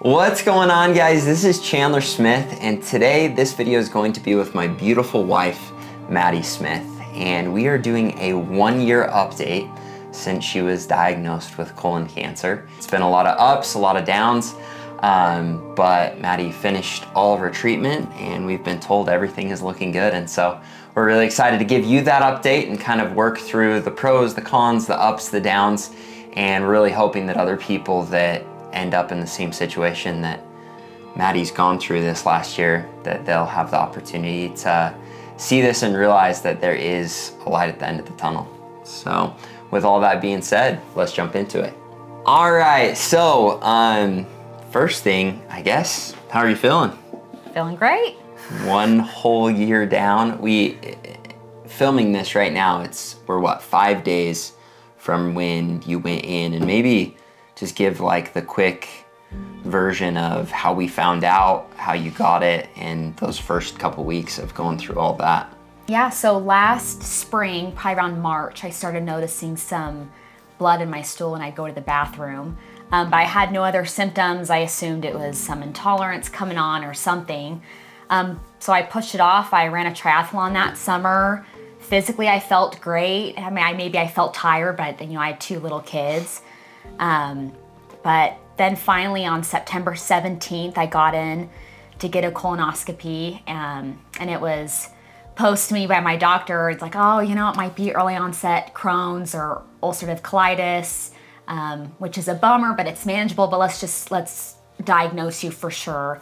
What's going on, guys? This is Chandler Smith, and today this video is going to be with my beautiful wife, Maddie Smith, and we are doing a 1-year update since she was diagnosed with colon cancer. It's been a lot of ups, a lot of downs, but Maddie finished all of her treatment, and we've been told everything is looking good, and so we're really excited to give you that update and kind of work through the pros, the cons, the ups, the downs, and really hoping that other people that end up in the same situation that Maddie's gone through this last year, that they'll have the opportunity to see this and realize that there is a light at the end of the tunnel. So with all that being said, let's jump into it. All right, so first thing, I guess, how are you feeling? Feeling great. 1 whole year down. Filming this right now, we're what, 5 days from when you went in, and maybe just give like the quick version of how we found out, how you got it, and those first couple weeks of going through all that. Yeah, so last spring, probably around March, I started noticing some blood in my stool when I'd go to the bathroom. But I had no other symptoms. I assumed it was some intolerance coming on or something. So I pushed it off. I ran a triathlon that summer. Physically, I felt great. I mean, maybe I felt tired, but you know, I had 2 little kids. But then finally on September 17th, I got in to get a colonoscopy, and it was posed to me by my doctor. It's like, oh, you know, it might be early onset Crohn's or ulcerative colitis, which is a bummer, but it's manageable, but let's diagnose you for sure.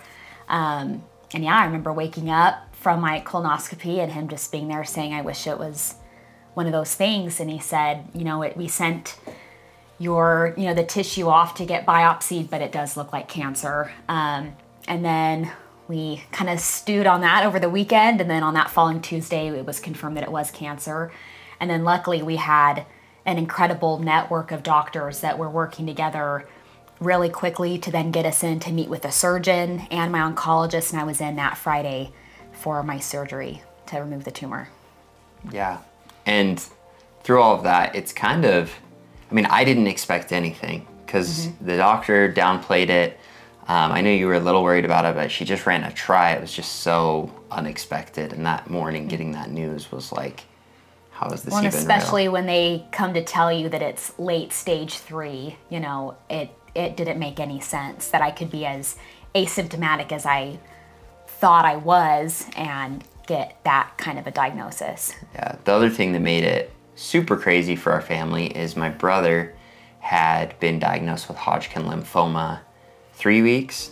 And yeah, I remember waking up from my colonoscopy and him just being there saying, I wish it was one of those things. And he said, you know, we sent your, you know, the tissue off to get biopsied, but it does look like cancer. And then we kind of stewed on that over the weekend. And then on that following Tuesday, it was confirmed that it was cancer. And then luckily we had an incredible network of doctors that were working together really quickly to then get us in to meet with a surgeon and my oncologist. And I was in that Friday for my surgery to remove the tumor. Yeah. And through all of that, it's kind of, I mean, I didn't expect anything because the doctor downplayed it. I know you were a little worried about it, but she just ran a try. It was just so unexpected. And that morning getting that news was like, how is this even real? Especially when they come to tell you that it's late stage 3, you know, it didn't make any sense that I could be as asymptomatic as I thought I was and get that kind of a diagnosis. Yeah, the other thing that made it super crazy for our family is my brother had been diagnosed with Hodgkin lymphoma 4 weeks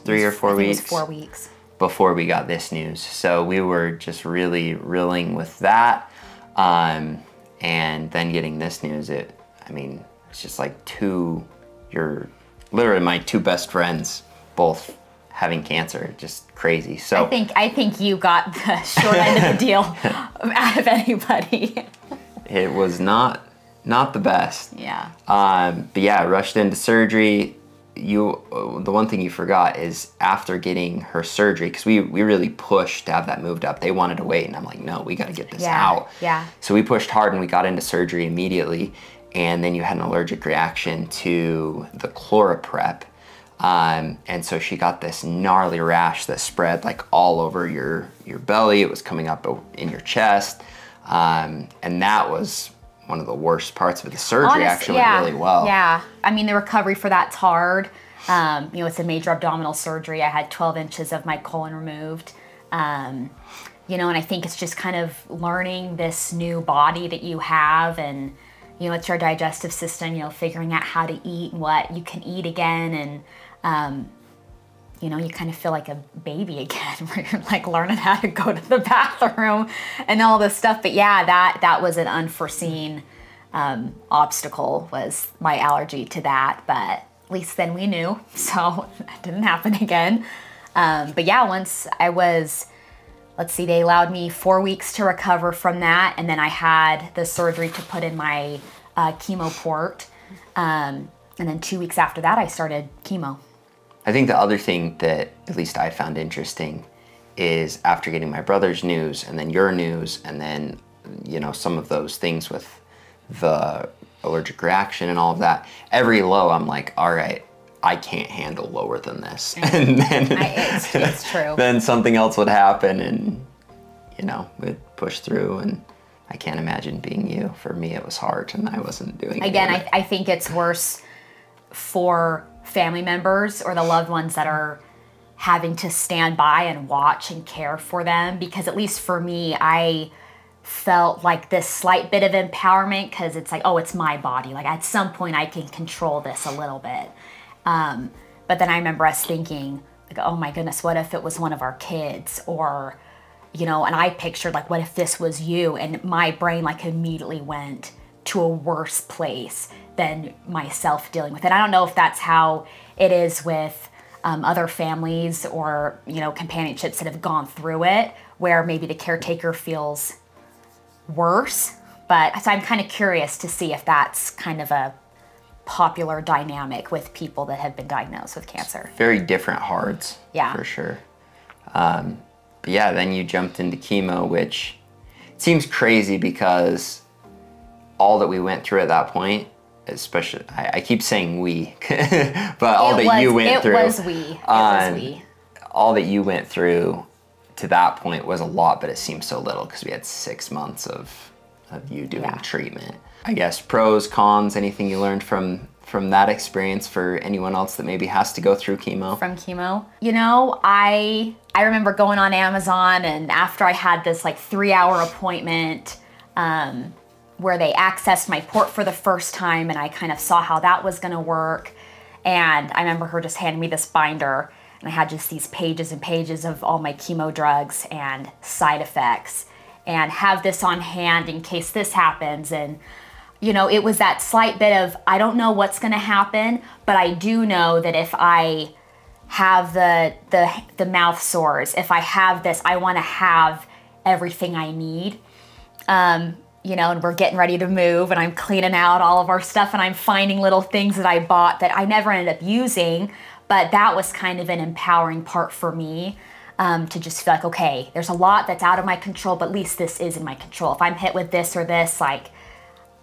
before we got this news. So we were just really reeling with that. And then getting this news, I mean, it's just like literally my 2 best friends, both having cancer, just crazy. So I think you got the short end of the deal out of anybody. It was not the best. Yeah. But yeah, rushed into surgery. The one thing you forgot is after getting her surgery, because we really pushed to have that moved up. They wanted to wait, and I'm like, no, we got to get this out. Yeah. So we pushed hard, and we got into surgery immediately. And then you had an allergic reaction to the chloroprep. And so she got this gnarly rash that spread like all over your belly. It was coming up in your chest. And that was one of the worst parts of it. The surgery actually went really well. Yeah, I mean, the recovery for that's hard. You know, it's a major abdominal surgery. I had 12 inches of my colon removed. You know, and I think it's just kind of learning this new body that you have, and, you know, it's your digestive system, you know, figuring out how to eat and what you can eat again. And, you know, you kind of feel like a baby again, where you're like learning how to go to the bathroom and all this stuff. But yeah, that was an unforeseen obstacle, was my allergy to that. But at least then we knew, so that didn't happen again. But yeah, once I was, let's see, they allowed me 4 weeks to recover from that. And then I had the surgery to put in my chemo port. And then 2 weeks after that, I started chemo. I think the other thing that at least I found interesting is after getting my brother's news and then your news and then, you know, some of those things with the allergic reaction and all of that, every low I'm like, all right, I can't handle lower than this. And then it's true. Then something else would happen and, you know, we'd push through. And I can't imagine being you. For me, it was hard and I wasn't doing it. Again, I think it's worse for family members or the loved ones that are having to stand by and watch and care for them, because at least for me, I felt like this slight bit of empowerment, because it's like, oh, it's my body. Like at some point I can control this a little bit. But then I remember us thinking, like, oh my goodness, what if it was one of our kids? Or, you know, and I pictured like, what if this was you? And my brain like immediately went to a worse place than myself dealing with it. I don't know if that's how it is with other families or, you know, companionships that have gone through it, where maybe the caretaker feels worse. But so I'm kind of curious to see if that's kind of a popular dynamic with people that have been diagnosed with cancer. Very different hearts, yeah, for sure. But yeah, then you jumped into chemo, which seems crazy because all that we went through at that point, especially, I keep saying we, but all that you went through. It was we, it was we. All that you went through to that point was a lot, but it seemed so little because we had 6 months of you doing treatment. I guess pros, cons, anything you learned from that experience for anyone else that maybe has to go through chemo? From chemo? You know, I remember going on Amazon, and after I had this like 3-hour appointment where they accessed my port for the first time, and I kind of saw how that was gonna work. And I remember her just handing me this binder, and I had just these pages and pages of all my chemo drugs and side effects, and have this on hand in case this happens. And you know, it was that slight bit of, I don't know what's gonna happen, but I do know that if I have the mouth sores, if I have this, I wanna have everything I need. You know, and we're getting ready to move, and I'm cleaning out all of our stuff, and I'm finding little things that I bought that I never ended up using, but that was kind of an empowering part for me. To just feel like, okay, there's a lot that's out of my control, but at least this is in my control. If I'm hit with this or this, like,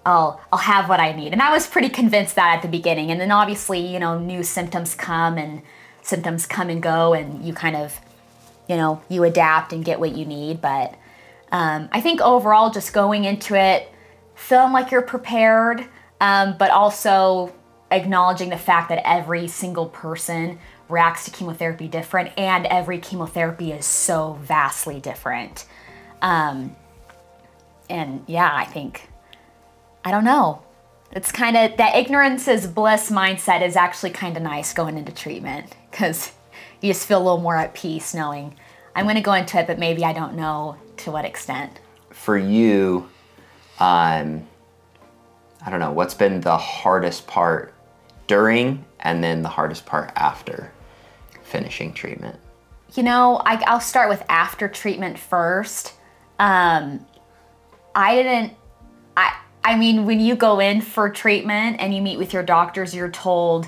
I'll have what I need. And I was pretty convinced that at the beginning. And then obviously, you know, new symptoms come, and symptoms come and go, and you kind of, you know, you adapt and get what you need. But I think overall, just going into it, feeling like you're prepared, but also acknowledging the fact that every single person reacts to chemotherapy different, and every chemotherapy is so vastly different. And yeah, I think, I don't know. It's kind of, that ignorance is bliss mindset is actually kind of nice going into treatment, because you just feel a little more at peace knowing I'm going to go into it, but maybe I don't know to what extent. For you, I don't know, what's been the hardest part during, and then the hardest part after finishing treatment? You know, I'll start with after treatment first. I mean, when you go in for treatment and you meet with your doctors, you're told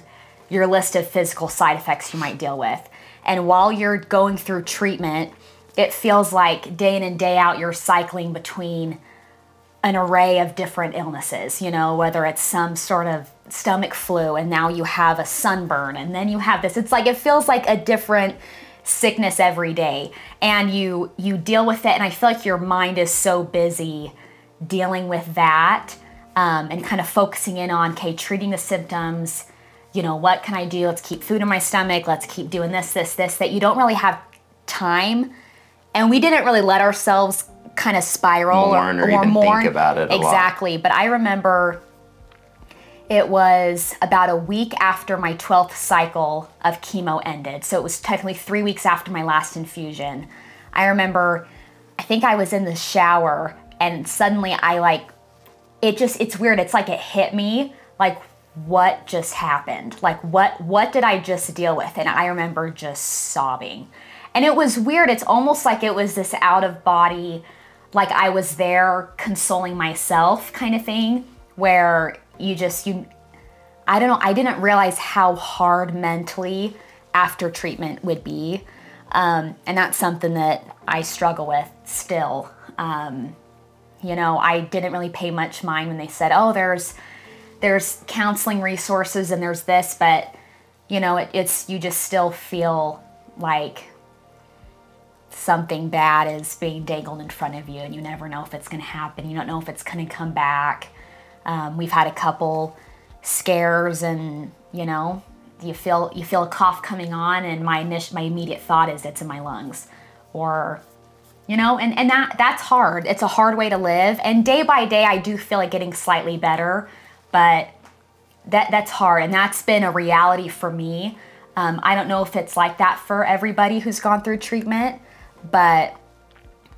your list of physical side effects you might deal with. And while you're going through treatment, it feels like day in and day out, you're cycling between an array of different illnesses, you know, whether it's some sort of stomach flu, and now you have a sunburn, and then you have this. It's like, it feels like a different sickness every day, and you deal with it. And I feel like your mind is so busy dealing with that, and kind of focusing in on, okay, treating the symptoms, you know, what can I do? Let's keep food in my stomach. Let's keep doing this, that you don't really have time. And we didn't really let ourselves kind of spiral or even think about it a lot. Exactly. But I remember it was about a week after my 12th cycle of chemo ended. So it was technically 3 weeks after my last infusion. I remember, I think I was in the shower, and suddenly I like, it just, it's weird. It's like it hit me, like, what just happened? Like what did I just deal with? And I remember just sobbing. And it was weird. It's almost like it was this out of body, like I was there consoling myself kind of thing, where you I don't know, I didn't realize how hard mentally after treatment would be. And that's something that I struggle with still. You know, I didn't really pay much mind when they said, oh, there's counseling resources and there's this, but you know, it's, you just still feel like something bad is being dangled in front of you, and you never know if it's going to happen. You don't know if it's going to come back. We've had a couple scares, and you know, you feel a cough coming on, and my immediate thought is it's in my lungs, or you know, and that's hard. It's a hard way to live. And day by day, I do feel like getting slightly better, but that's hard, and that's been a reality for me. I don't know if it's like that for everybody who's gone through treatment, but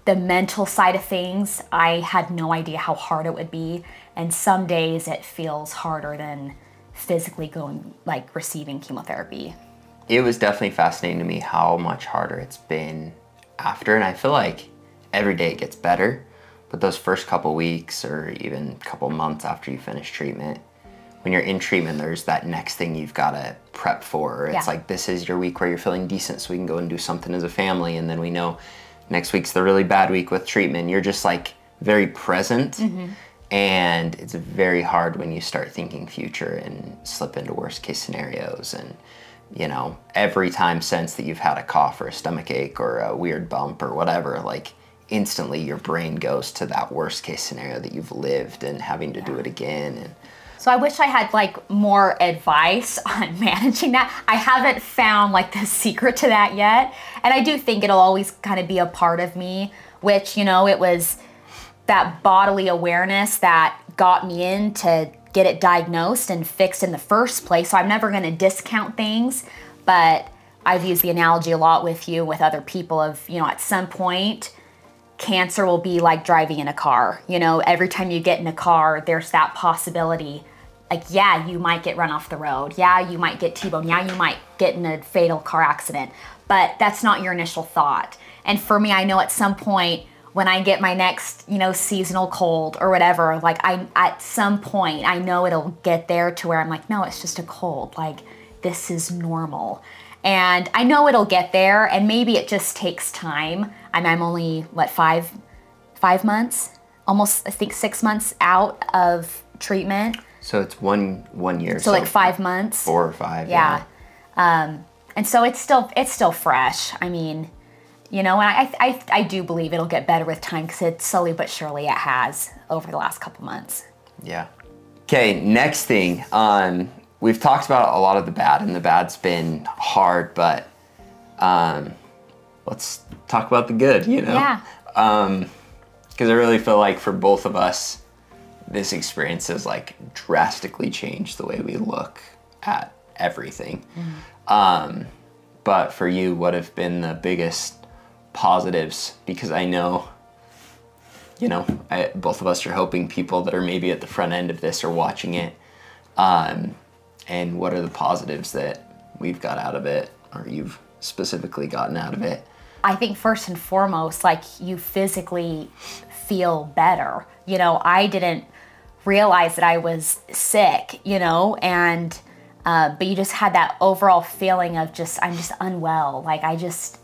the mental side of things, I had no idea how hard it would be. And some days it feels harder than physically going, like receiving chemotherapy. It was definitely fascinating to me how much harder it's been after. And I feel like every day it gets better, but those first couple weeks or even couple months after you finish treatment, when you're in treatment, there's that next thing you've got to prep for. It's like, this is your week where you're feeling decent, so we can go and do something as a family. And then we know next week's the really bad week with treatment. You're just like very present. And it's very hard when you start thinking future and slip into worst case scenarios. And you know, every time since that you've had a cough or a stomach ache or a weird bump or whatever, like instantly your brain goes to that worst case scenario that you've lived and having to do it again. And so I wish I had like more advice on managing that. I haven't found like the secret to that yet. And I do think it'll always kind of be a part of me, which, you know, it was that bodily awareness that got me in to get it diagnosed and fixed in the first place. So I'm never gonna discount things, but I've used the analogy a lot with you, with other people of, you know, at some point, cancer will be like driving in a car. You know, every time you get in a car, there's that possibility. Like, yeah, you might get run off the road. Yeah, you might get T-boned. Yeah, you might get in a fatal car accident, but that's not your initial thought. And for me, I know at some point when I get my next, you know, seasonal cold or whatever, like at some point, I know it'll get there to where I'm like, no, it's just a cold. Like, this is normal. And I know it'll get there, and maybe it just takes time. I'm only, what, five months? Almost, I think 6 months out of treatment. So it's one year. So like 5 months. 4 or 5. Yeah. And so it's still fresh. I mean, you know, and I do believe it'll get better with time, because it's slowly but surely it has over the last couple months. Yeah. Okay, next thing. We've talked about a lot of the bad, and the bad's been hard, but let's talk about the good, you know? Yeah. Because I really feel like for both of us, this experience has like drastically changed the way we look at everything. But for you, what have been the biggest positives? Because I know, you know, both of us are hoping people that are maybe at the front end of this are watching it. And what are the positives that we've got out of it, or you've specifically gotten out of it? I think first and foremost, like, you physically feel better. You know, I didn't realize that I was sick, you know, and, but you just had that overall feeling of just, I'm just unwell. Like, I just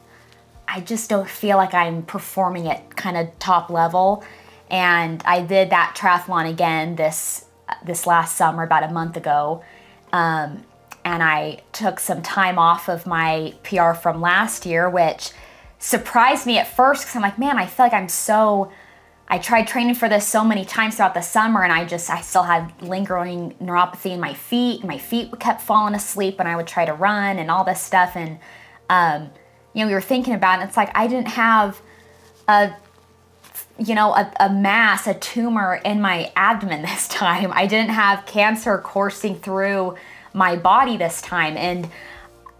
don't feel like I'm performing at kind of top level. And I did that triathlon again this last summer, about a month ago. And I took some time off of my PR from last year, which surprised me at first, because I'm like, man, I feel like I tried training for this so many times throughout the summer, and I still had lingering neuropathy in my feet. My feet kept falling asleep when I would try to run and all this stuff. And, you know, we were thinking about it, and it's like, I didn't have a mass, a tumor in my abdomen this time. I didn't have cancer coursing through my body this time. And,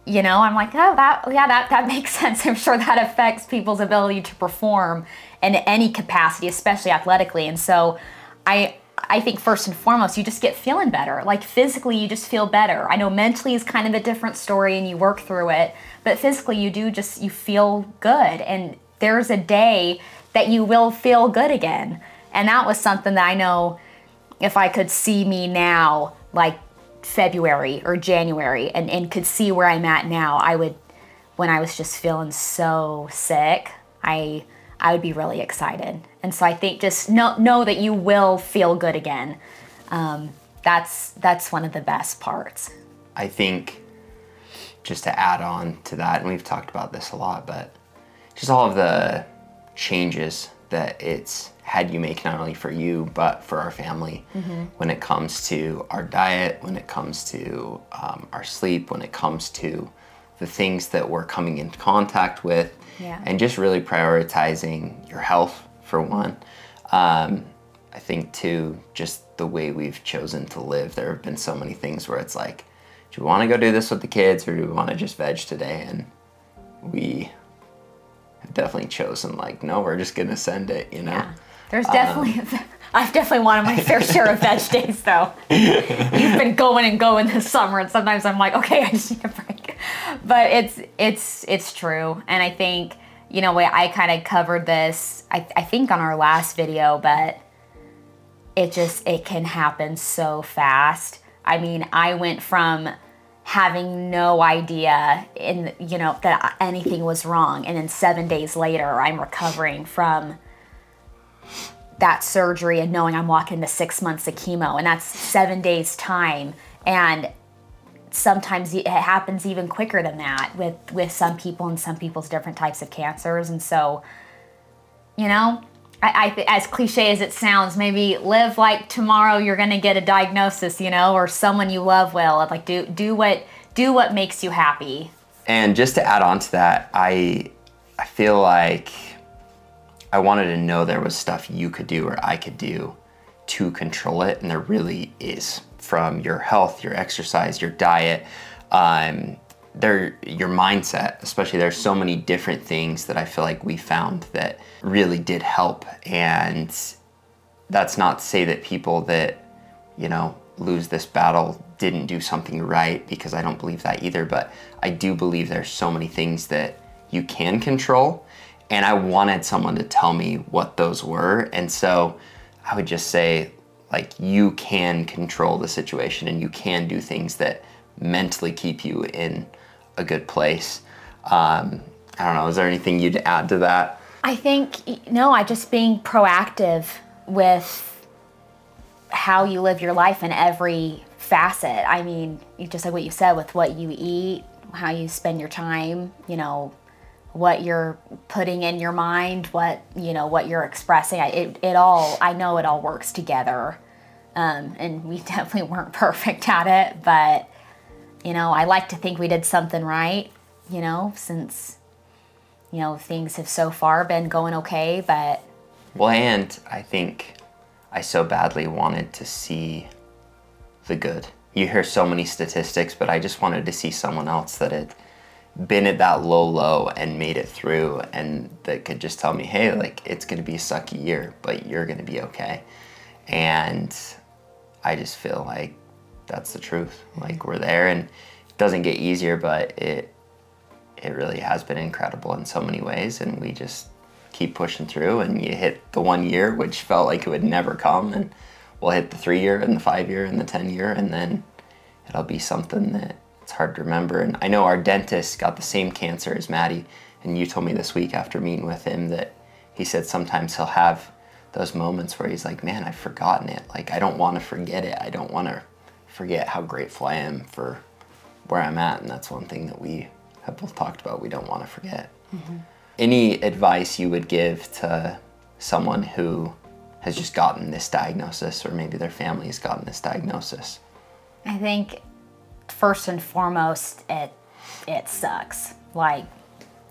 you know, I'm like, oh, that makes sense. I'm sure that affects people's ability to perform in any capacity, especially athletically. And so I think first and foremost, you just get feeling better. Like, physically, you just feel better. I know mentally is kind of a different story, and you work through it, but physically you do just, you feel good. And there's a day that you will feel good again. And that was something that I know, if I could see me now, like February or January, and could see where I'm at now, I would, when I was just feeling so sick, I would be really excited. And so I think just know that you will feel good again. That's one of the best parts. I think just to add on to that, and we've talked about this a lot, but just all of the changes that it's had you make, not only for you, but for our family, when it comes to our diet, when it comes to our sleep, when it comes to the things that we're coming into contact with, and just really prioritizing your health for one. I think too, just the way we've chosen to live, there have been so many things where it's like, do we want to go do this with the kids, or do we want to just veg today? And we have definitely chosen, like, no, we're just going to send it, you know? Yeah. There's definitely, I've definitely wanted my fair share of veg days though. You've been going and going this summer, and sometimes I'm like, okay, I just need a break. But it's true. And I think, you know, I kind of covered this, I think on our last video, but it just, it can happen so fast. I mean, I went from having no idea you know, that anything was wrong, and then 7 days later, I'm recovering from that surgery and knowing I'm walking to 6 months of chemo, and that's 7 days time. And sometimes it happens even quicker than that with some people, and some people's different types of cancers. And so, you know, I as cliche as it sounds, maybe live like tomorrow you're gonna get a diagnosis, you know, or someone you love will. Like, do what makes you happy. And just to add on to that, I feel like I wanted to know there was stuff you could do or I could do to control it, and there really is. From your health, your exercise, your diet, your mindset, especially. There's so many different things that I feel like we found that really did help. And that's not to say that people that, you know, lose this battle didn't do something right, because I don't believe that either. But I do believe there's so many things that you can control. And I wanted someone to tell me what those were. And so I would just say, like, you can control the situation, and you can do things that mentally keep you in a good place. I don't know, is there anything you'd add to that? I think, no, I just being proactive with how you live your life in every facet. I mean, just like what you said, with what you eat, how you spend your time, you know, what you're putting in your mind, what, you know, what you're expressing. I know it all works together. And we definitely weren't perfect at it, but, you know, I like to think we did something right, you know, since, you know, things have so far been going okay, but. Well, and I think I so badly wanted to see the good. You hear so many statistics, but I just wanted to see someone else that had been at that low and made it through, and that could just tell me, hey, like, it's gonna be a sucky year, but you're gonna be okay. And I just feel like that's the truth. Like, we're there, and it doesn't get easier, but it really has been incredible in so many ways, and we just keep pushing through. And you hit the 1 year, which felt like it would never come, and we'll hit the 3 year and the 5 year and the 10 year, and then it'll be something that it's hard to remember. And I know our dentist got the same cancer as Maddie, and you told me this week after meeting with him that he said sometimes he'll have those moments where he's like, man, I've forgotten it. Like, I don't want to forget it. I don't want to forget how grateful I am for where I'm at. And that's one thing that we have both talked about. We don't want to forget. Any advice you would give to someone who has just gotten this diagnosis, or maybe their family has gotten this diagnosis? I think first and foremost, it sucks. Like,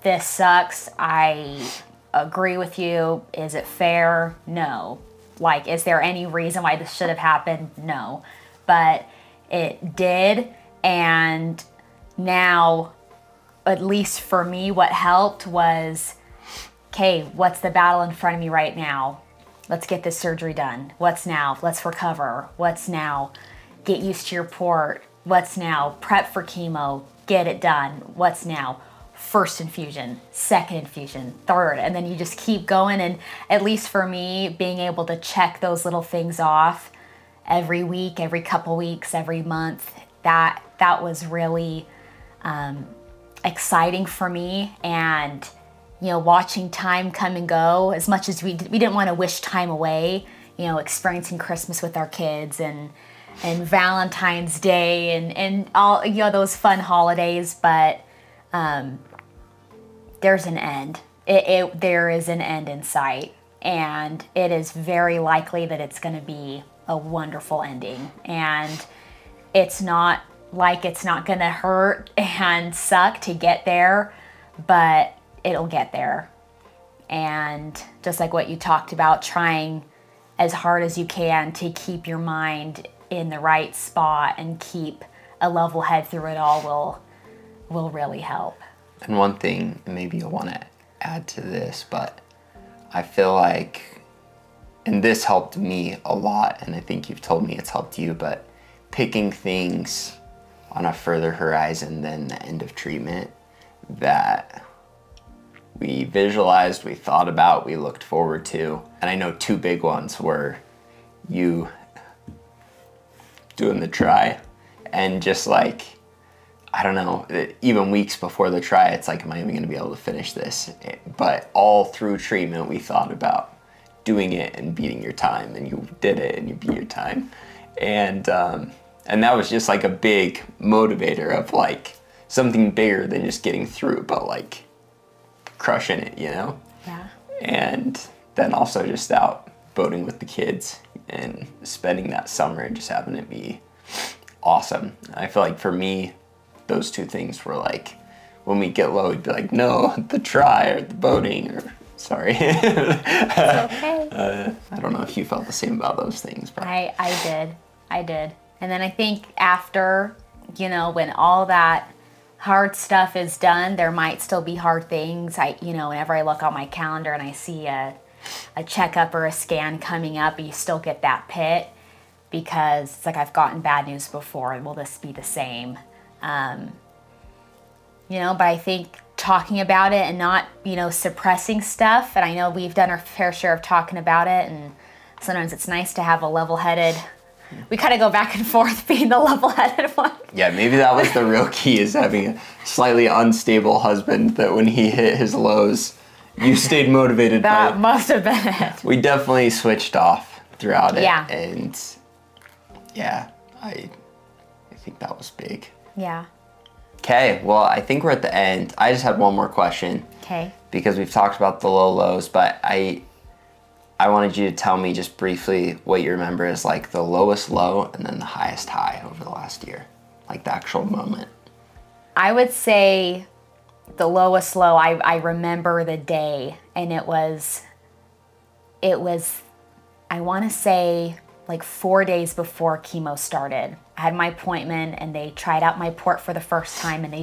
this sucks. I agree with you. Is it fair? No. Like, is there any reason why this should have happened? No. But it did. And now, at least for me, what helped was, okay, what's the battle in front of me right now? Let's get this surgery done. What's now? Let's recover. What's now? Get used to your port. What's now? Prep for chemo, get it done. What's now? First infusion, second infusion, third, and then you just keep going. And at least for me, being able to check those little things off every week, every couple weeks, every month, that was really exciting for me. And, you know, watching time come and go, as much as we didn't want to wish time away, you know, experiencing Christmas with our kids and and Valentine's Day and all, you know, those fun holidays, but there's an end. There is an end in sight, and it is very likely that it's going to be a wonderful ending, and it's not like it's not going to hurt and suck to get there, but it'll get there. And just like what you talked about, trying as hard as you can to keep your mind in the right spot and keep a level head through it all will really help. And one thing, maybe you'll want to add to this, but I feel like, and this helped me a lot, and I think you've told me it's helped you, but picking things on a further horizon than the end of treatment that we visualized, we thought about, we looked forward to. And I know two big ones were you doing the try, and just like, I don't know, even weeks before the try, it's like, am I even gonna be able to finish this? But all through treatment, we thought about doing it and beating your time, and you did it and you beat your time. And that was just like a big motivator of like something bigger than just getting through, but like crushing it, you know? Yeah. And then also just out boating with the kids and spending that summer and just having it be awesome. I feel like for me, those two things were like, when we get low, we'd be like, no, the try or the boating or, sorry. It's okay. I don't know if you felt the same about those things. But I did. And then I think after, you know, when all that hard stuff is done, there might still be hard things. You know, whenever I look on my calendar and I see a checkup or a scan coming up, you still get that pit, because it's like, I've gotten bad news before, and will this be the same? You know, but I think talking about it and not, you know, suppressing stuff. And I know we've done our fair share of talking about it, and sometimes it's nice to have a level-headed, we kind of go back and forth being the level-headed one. Yeah, maybe that was the real key, is having a slightly unstable husband that when he hit his lows, you stayed motivated. That must have been it. We definitely switched off throughout it. Yeah. And yeah, I think that was big. Yeah. Okay, well, I think we're at the end. I just had one more question. Okay. Because we've talked about the lows, but I wanted you to tell me just briefly what you remember as like the lowest low and then the highest high over the last year, like the actual moment. I would say the lowest low, I remember the day, and it was, I want to say like 4 days before chemo started. I had my appointment, and they tried out my port for the first time, and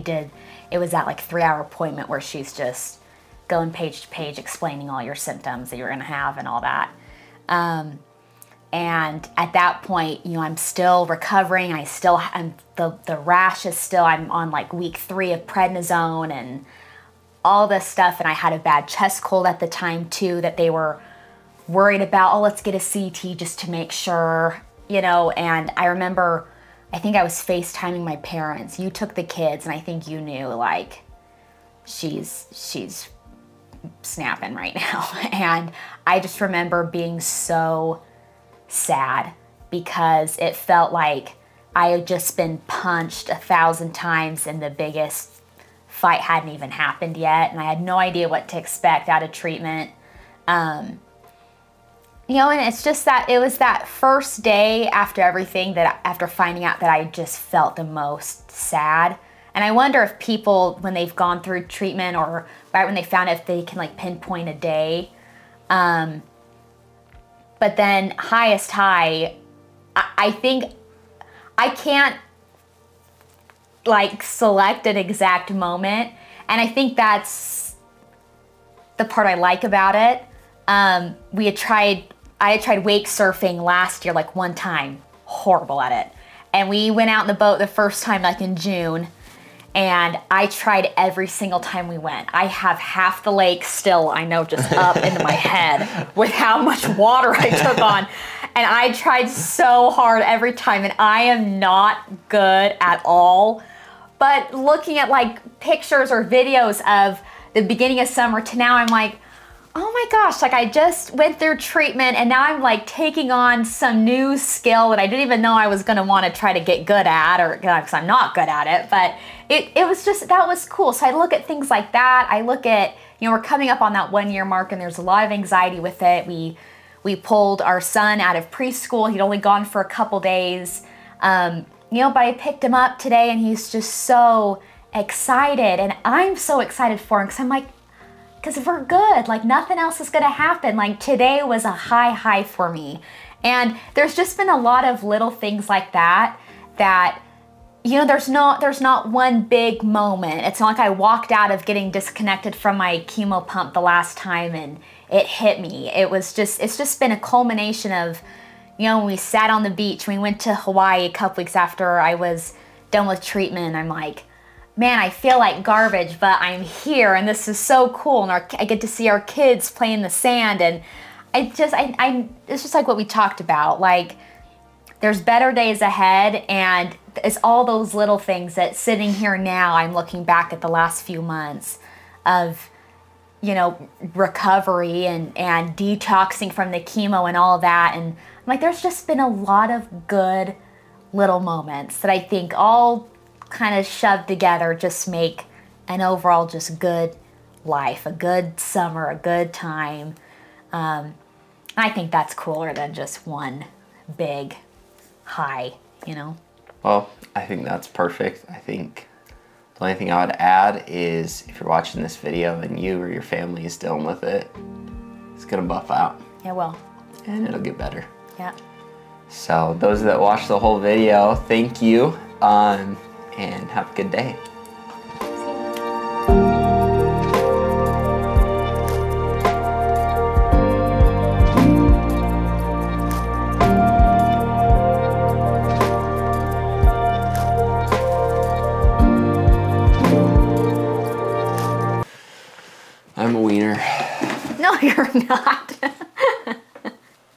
it was that like 3-hour appointment where she's just going page to page explaining all your symptoms that you're gonna have and all that. And at that point, you know, I'm still recovering. The rash is still, I'm on like week 3 of prednisone and all this stuff. And I had a bad chest cold at the time too, that they were worried about, oh, let's get a CT just to make sure, you know. And I remember, I think I was FaceTiming my parents. You took the kids, and I think you knew, like, she's snapping right now. And I just remember being so sad, because it felt like I had just been punched 1,000 times, and the biggest fight hadn't even happened yet. And I had no idea what to expect out of treatment. You know, and it's just that it was that first day after everything, that after finding out, that I just felt the most sad. And I wonder if people, when they've gone through treatment or right when they found it, if they can like pinpoint a day. But then highest high, I think I can't like select an exact moment. And I think that's the part I like about it. I had tried wake surfing last year, like one time, horrible at it. And we went out in the boat the first time, like in June, and I tried every single time we went. I have half the lake still, I know, just up into my head with how much water I took on. And I tried so hard every time, and I am not good at all. But looking at like pictures or videos of the beginning of summer to now, I'm like, oh my gosh, like I just went through treatment and now I'm like taking on some new skill that I didn't even know I was gonna wanna try to get good at, or because I'm not good at it, but it was just, that was cool. So I look at things like that. I look at, you know, we're coming up on that 1 year mark and there's a lot of anxiety with it. We pulled our son out of preschool. He'd only gone for a couple days, you know, but I picked him up today and he's just so excited, and I'm so excited for him because I'm like, because if we're good, like nothing else is gonna happen. Like today was a high for me. And there's just been a lot of little things like that, that, you know, there's not one big moment. It's not like I walked out of getting disconnected from my chemo pump the last time and it hit me. It was just, it's just been a culmination of, you know, when we sat on the beach, we went to Hawaii a couple weeks after I was done with treatment. I'm like, man, I feel like garbage, but I'm here and this is so cool. And I get to see our kids play in the sand. And it's just like what we talked about. Like there's better days ahead, and it's all those little things that sitting here now, I'm looking back at the last few months of, you know, recovery and detoxing from the chemo and all that. And I'm like, there's just been a lot of good little moments that I think all kind of shoved together just make an overall just good life, a good summer, a good time. I think that's cooler than just one big high, you know? Well, I think that's perfect. I think the only thing I would add is if you're watching this video and you or your family is dealing with it, it's gonna buff out. It will. And it'll get better. Yeah. So those that watched the whole video, thank you. And have a good day. I'm a wiener. No, you're not.